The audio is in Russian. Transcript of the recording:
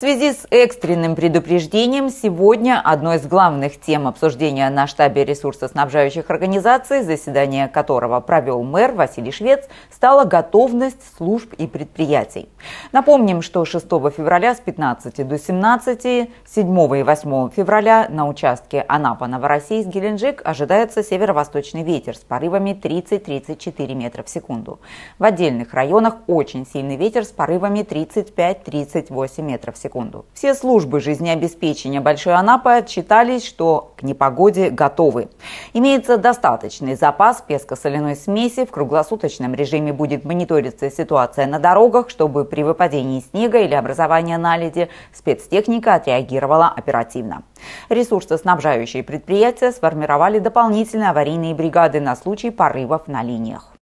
В связи с экстренным предупреждением сегодня одной из главных тем обсуждения на штабе ресурсоснабжающих организаций, заседание которого провел мэр Василий Швец, стала готовность служб и предприятий. Напомним, что 6 февраля с 15 до 17, 7 и 8 февраля на участке Анапа-Новороссийск-Геленджик ожидается северо-восточный ветер с порывами 30-34 метров в секунду. В отдельных районах очень сильный ветер с порывами 35-38 метров в секунду. Все службы жизнеобеспечения Большой Анапы отчитались, что к непогоде готовы. Имеется достаточный запас песко-соляной смеси, в круглосуточном режиме будет мониториться ситуация на дорогах, чтобы при выпадении снега или образовании наледи спецтехника отреагировала оперативно. Ресурсоснабжающие предприятия сформировали дополнительные аварийные бригады на случай порывов на линиях.